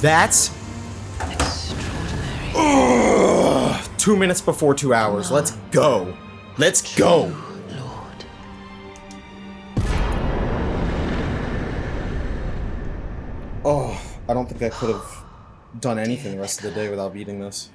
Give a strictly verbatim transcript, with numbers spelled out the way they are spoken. That's extraordinary. Ugh, two minutes before two hours. No. Let's go. Let's True, go. Lord. Oh, I don't think I could have done anything the rest of the day without eating this.